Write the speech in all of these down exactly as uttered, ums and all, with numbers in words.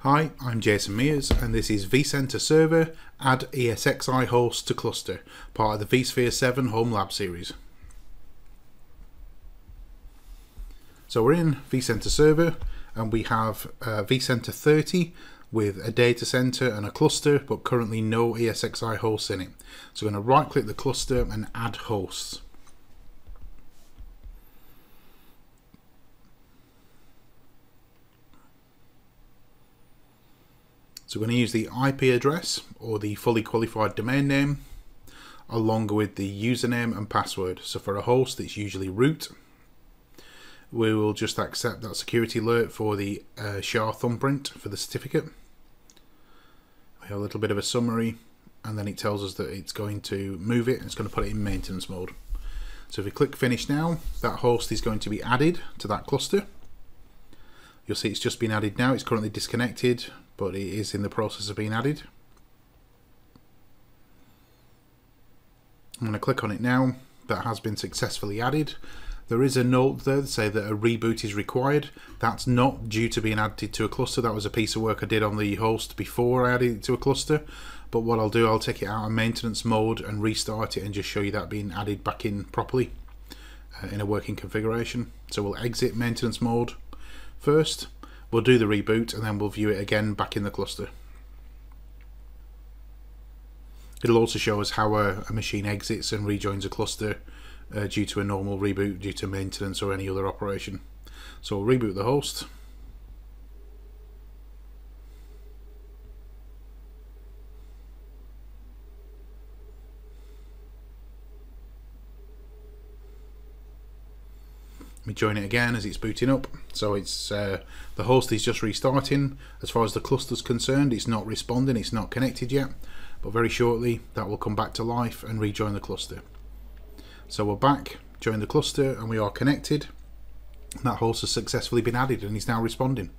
Hi, I'm Jason Meers and this is vCenter Server, add ESXi host to cluster, part of the vSphere seven Home Lab series. So we're in vCenter Server and we have uh, vCenter thirty with a data center and a cluster, but currently no ESXi hosts in it. So I'm going to right click the cluster and add hosts. So we're going to use the I P address or the fully qualified domain name along with the username and password. So for a host it's usually root. We will just accept that security alert for the uh, S H A thumbprint for the certificate. We have a little bit of a summary and then it tells us that it's going to move it and it's going to put it in maintenance mode. So if we click finish now, that host is going to be added to that cluster. You'll see it's just been added now, it's currently disconnected, but it is in the process of being added. I'm going to click on it now. That has been successfully added. There is a note there to say that a reboot is required. That's not due to being added to a cluster. That was a piece of work I did on the host before I added it to a cluster. But what I'll do, I'll take it out of maintenance mode and restart it and just show you that being added back in properly uh, in a working configuration. So we'll exit maintenance mode first. We'll do the reboot and then we'll view it again back in the cluster. It'll also show us how a, a machine exits and rejoins a cluster uh, due to a normal reboot, due to maintenance or any other operation. So we'll reboot the host. We join it again as it's booting up. So it's uh, the host is just restarting. As far as the cluster's concerned, it's not responding, it's not connected yet, but very shortly that will come back to life and rejoin the cluster. So we're back, join the cluster, and we are connected. That host has successfully been added and is now responding.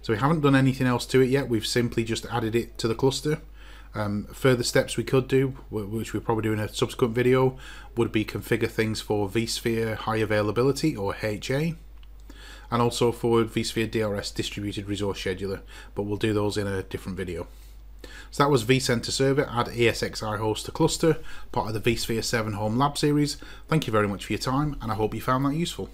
So we haven't done anything else to it yet, we've simply just added it to the cluster. Um, further steps we could do, which we'll probably do in a subsequent video, would be configure things for vSphere High Availability or H A, and also for vSphere D R S Distributed Resource Scheduler, but we'll do those in a different video. So that was vCenter Server, add ESXi host to cluster, part of the vSphere seven Home Lab series. Thank you very much for your time and I hope you found that useful.